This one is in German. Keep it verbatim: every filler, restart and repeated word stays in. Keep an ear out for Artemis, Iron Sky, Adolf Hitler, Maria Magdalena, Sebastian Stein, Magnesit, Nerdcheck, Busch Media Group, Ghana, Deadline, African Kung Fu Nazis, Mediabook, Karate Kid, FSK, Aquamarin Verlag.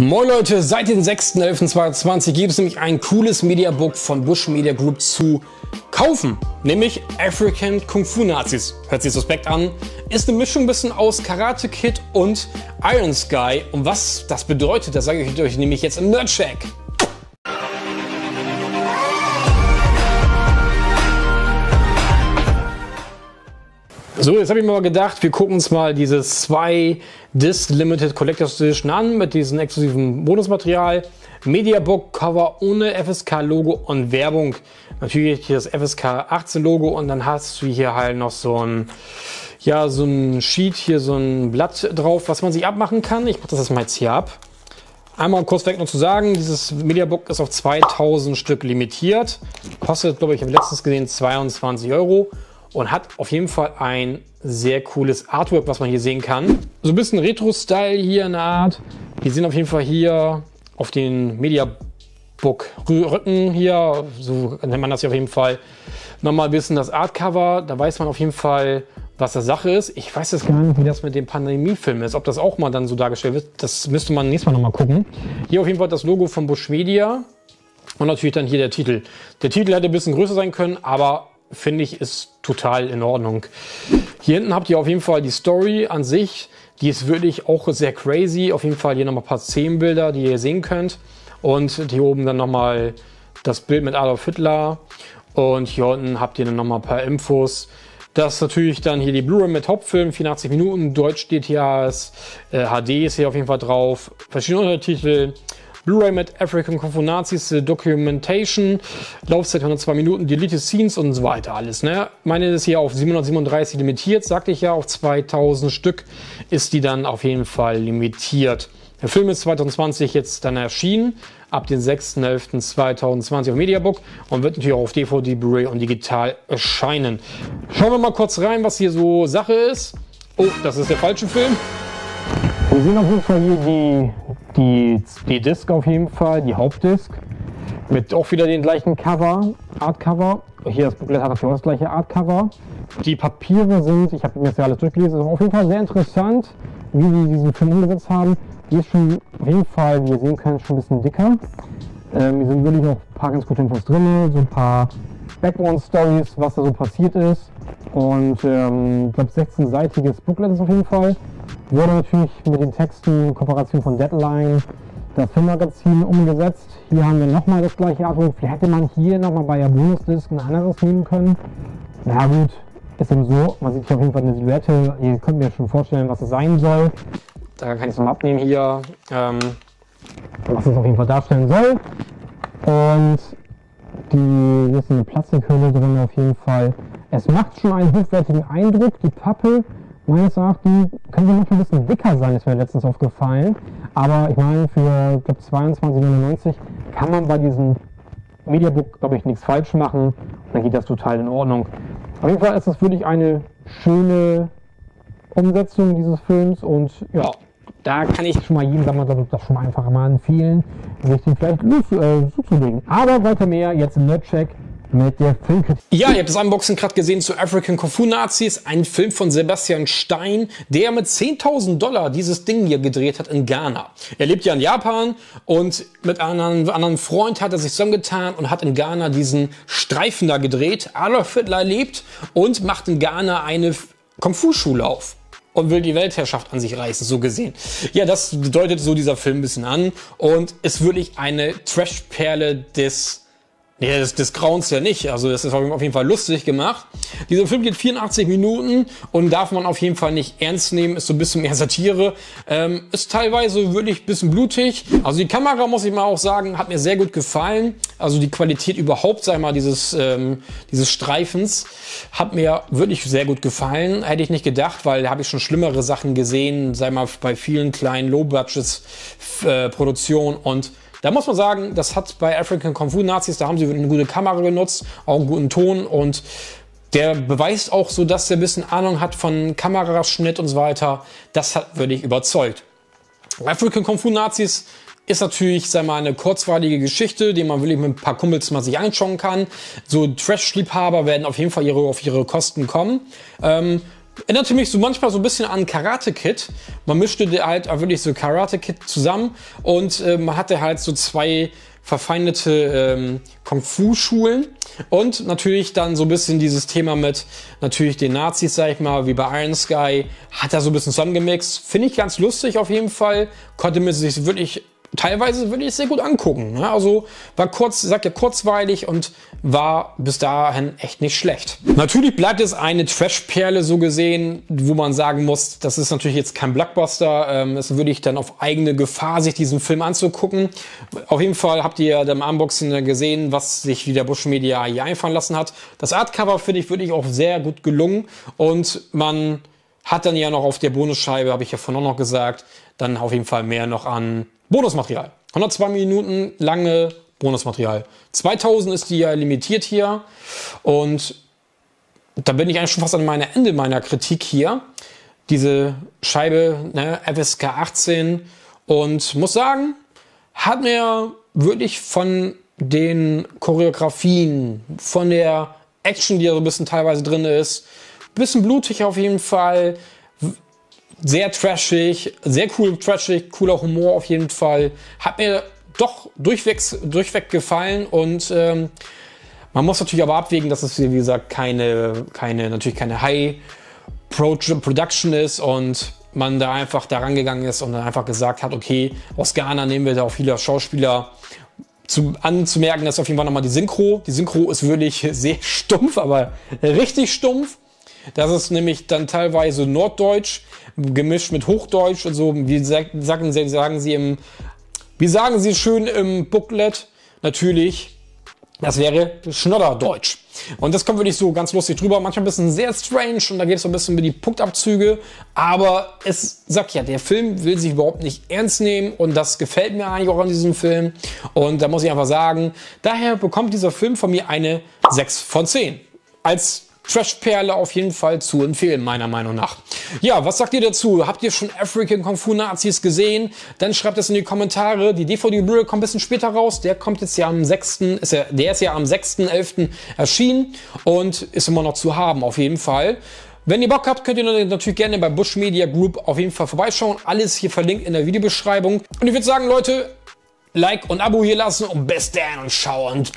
Moin Leute, seit dem sechsten elften zweitausendzwanzig gibt es nämlich ein cooles Mediabook von Busch Media Group zu kaufen, nämlich African Kung Fu Nazis. Hört sich suspekt an, ist eine Mischung ein bisschen aus Karate Kid und Iron Sky. Und was das bedeutet, das sage ich euch nämlich jetzt im Nerdcheck. So, jetzt habe ich mir mal gedacht, wir gucken uns mal diese zwei Disc Limited Collectors Edition an mit diesem exklusiven Bonusmaterial. Mediabook Cover ohne F S K Logo und Werbung. Natürlich hier das F S K achtzehn Logo und dann hast du hier halt noch so ein, ja, so ein Sheet, hier so ein Blatt drauf, was man sich abmachen kann. Ich mache das jetzt mal jetzt hier ab. Einmal kurz weg noch zu sagen, dieses Mediabook ist auf zweitausend Stück limitiert. Kostet, glaube ich, habe letztens gesehen, zweiundzwanzig Euro. Und hat auf jeden Fall ein sehr cooles Artwork, was man hier sehen kann. So ein bisschen Retro-Style hier in der Art. Wir sehen auf jeden Fall hier auf den Mediabook-Rücken hier, so nennt man das hier auf jeden Fall, nochmal ein bisschen das Artcover. Da weiß man auf jeden Fall, was das Sache ist. Ich weiß jetzt gar nicht, wie das mit dem Pandemiefilm ist, ob das auch mal dann so dargestellt wird. Das müsste man nächstes Mal nochmal gucken. Hier auf jeden Fall das Logo von Busch Media und natürlich dann hier der Titel. Der Titel hätte ein bisschen größer sein können, aber finde ich, ist total in Ordnung. Hier hinten habt ihr auf jeden Fall die Story an sich. Die ist wirklich auch sehr crazy. Auf jeden Fall hier nochmal ein paar Szenenbilder, die ihr sehen könnt. Und hier oben dann nochmal das Bild mit Adolf Hitler. Und hier unten habt ihr dann nochmal ein paar Infos. Das ist natürlich dann hier die Blu-ray mit Hauptfilm, vierundachtzig Minuten, Deutsch D T As, äh, H D ist hier auf jeden Fall drauf, verschiedene Untertitel. Blu-ray mit African Kung Fu Nazis, Documentation, Laufzeit hundertzwei Minuten, Deleted Scenes und so weiter alles. Ne? Meine ist hier auf siebenhundertsiebenunddreißig limitiert, sagte ich ja, auf zweitausend Stück ist die dann auf jeden Fall limitiert. Der Film ist zweitausendzwanzig jetzt dann erschienen, ab dem sechsten elften zweitausendzwanzig auf Mediabook und wird natürlich auch auf D V D, Blu-ray und digital erscheinen. Schauen wir mal kurz rein, was hier so Sache ist. Oh, das ist der falsche Film. Wir sehen auf jeden Fall hier die, die, die Disc auf jeden Fall, die Hauptdisc, mit auch wieder den gleichen Cover, Artcover. Hier das Booklet hat das, das gleiche Artcover. Die Papiere sind, ich habe mir das ja alles durchgelesen, ist auf jeden Fall sehr interessant, wie die diesen Film umgesetzt haben. Die ist schon auf jeden Fall, wie ihr sehen könnt, schon ein bisschen dicker. Ähm, hier sind wirklich noch ein paar ganz gute Infos drin, so ein paar Background-Stories, was da so passiert ist. Und ähm, ich glaube sechzehnseitiges Booklet ist auf jeden Fall. Wurde natürlich mit den Texten in Kooperation von Deadline das Filmmagazin umgesetzt. Hier haben wir nochmal das gleiche Artwork. Vielleicht hätte man hier nochmal bei der Bonusdisk ein anderes nehmen können. Na gut, ist eben so. Man sieht hier auf jeden Fall eine Silhouette. Ihr könnt mir schon vorstellen, was es sein soll. Da kann ich es nochmal abnehmen hier, ähm, was es auf jeden Fall darstellen soll. Und die, hier ist eine Plastikhülle drin auf jeden Fall. Es macht schon einen hochwertigen Eindruck. Die Pappe, meines Erachtens, könnte noch ein bisschen dicker sein, ist mir letztens aufgefallen. Aber ich meine, für zweiundzwanzig neunundneunzig kann man bei diesem Mediabook, glaube ich, nichts falsch machen. Dann geht das total in Ordnung. Auf jeden Fall ist es wirklich eine schöne Umsetzung dieses Films. Und ja, da kann ich schon mal jedem Sammler das schon mal einfach mal empfehlen, sich den vielleicht los, äh, zuzulegen. Aber weiter mehr jetzt im Nerdcheck. Mit der Filmkritik. Ja, ihr habt das Unboxing gerade gesehen zu African Kung Fu Nazis, ein Film von Sebastian Stein, der mit zehntausend Dollar dieses Ding hier gedreht hat in Ghana. Er lebt ja in Japan und mit einem anderen Freund hat er sich zusammengetan und hat in Ghana diesen Streifen da gedreht. Adolf Hitler lebt und macht in Ghana eine Kung-Fu-Schule auf und will die Weltherrschaft an sich reißen, so gesehen. Ja, das bedeutet so dieser Film ein bisschen an und ist wirklich eine Trash-Perle des... Ja, das, das grauen's ja nicht. Also das ist auf jeden Fall lustig gemacht. Dieser Film geht vierundachtzig Minuten und darf man auf jeden Fall nicht ernst nehmen. Ist so ein bisschen mehr Satire. Ähm, ist teilweise wirklich ein bisschen blutig. Also die Kamera, muss ich mal auch sagen, hat mir sehr gut gefallen. Also die Qualität überhaupt, sag ich mal, dieses, ähm, dieses Streifens hat mir wirklich sehr gut gefallen. Hätte ich nicht gedacht, weil da habe ich schon schlimmere Sachen gesehen. Sei mal bei vielen kleinen Low-Budget-Produktionen und da muss man sagen, das hat bei African Kung Fu Nazis, da haben sie eine gute Kamera genutzt, auch einen guten Ton und der beweist auch so, dass der ein bisschen Ahnung hat von Kameraschnitt und so weiter. Das hat wirklich überzeugt. African Kung Fu Nazis ist natürlich, sag mal, eine kurzweilige Geschichte, die man wirklich mit ein paar Kumpels mal sich anschauen kann. So Trash-Liebhaber werden auf jeden Fall ihre, auf ihre Kosten kommen. Ähm, Erinnerte mich so manchmal so ein bisschen an Karate Kid. Man mischte halt wirklich so Karate Kid zusammen und äh, man hatte halt so zwei verfeindete ähm, Kung-Fu-Schulen und natürlich dann so ein bisschen dieses Thema mit natürlich den Nazis, sag ich mal, wie bei Iron Sky, hat er so ein bisschen zusammengemixt. Finde ich ganz lustig auf jeden Fall. Konnte mir sich wirklich teilweise wirklich sehr gut angucken. Ne? Also war kurz, sagt ja kurzweilig und war bis dahin echt nicht schlecht. Natürlich bleibt es eine Trash-Perle so gesehen, wo man sagen muss, das ist natürlich jetzt kein Blockbuster. Ähm, das würde ich dann auf eigene Gefahr, sich diesen Film anzugucken. Auf jeden Fall habt ihr im Unboxing gesehen, was sich wieder Busch Media hier einfallen lassen hat. Das Artcover finde ich wirklich auch sehr gut gelungen und man hat dann ja noch auf der Bonusscheibe, habe ich ja vorhin auch noch gesagt, dann auf jeden Fall mehr noch an Bonusmaterial. hundertzwei Minuten lange Bonusmaterial. zweitausend ist die ja limitiert hier und da bin ich eigentlich schon fast an meinem Ende meiner Kritik hier. Diese Scheibe, ne, F S K achtzehn, und muss sagen, hat mir wirklich von den Choreografien, von der Action, die da so ein bisschen teilweise drin ist, ein bisschen blutig auf jeden Fall, sehr trashig, sehr cool trashig, cooler Humor auf jeden Fall. Hat mir doch durchweg, durchweg gefallen und ähm, man muss natürlich aber abwägen, dass es, wie gesagt, keine, keine, natürlich keine High-Production ist und man da einfach da rangegangen ist und dann einfach gesagt hat, okay, aus Ghana nehmen wir da auch viele Schauspieler. Zu, anzumerken ist auf jeden Fall nochmal die Synchro. Die Synchro ist wirklich sehr stumpf, aber richtig stumpf. Das ist nämlich dann teilweise Norddeutsch gemischt mit Hochdeutsch und so. Wie sagen sie, sagen sie im, wie sagen sie schön im Booklet? Natürlich, das wäre Schnodderdeutsch. Und das kommt wirklich so ganz lustig drüber. Manchmal ein bisschen sehr strange und da geht es so ein bisschen über die Punktabzüge. Aber es sagt ja, der Film will sich überhaupt nicht ernst nehmen und das gefällt mir eigentlich auch an diesem Film. Und da muss ich einfach sagen, daher bekommt dieser Film von mir eine sechs von zehn. Als Trash-Perle auf jeden Fall zu empfehlen, meiner Meinung nach. Ja, was sagt ihr dazu? Habt ihr schon African Kung Fu Nazis gesehen? Dann schreibt es in die Kommentare. Die D V D-Blu-ray kommt ein bisschen später raus. Der kommt jetzt ja am sechsten Ist ja, der ist ja am sechsten elften erschienen und ist immer noch zu haben, auf jeden Fall. Wenn ihr Bock habt, könnt ihr natürlich gerne bei Busch Media Group auf jeden Fall vorbeischauen. Alles hier verlinkt in der Videobeschreibung. Und ich würde sagen, Leute, Like und Abo hier lassen und bis dann und ciao und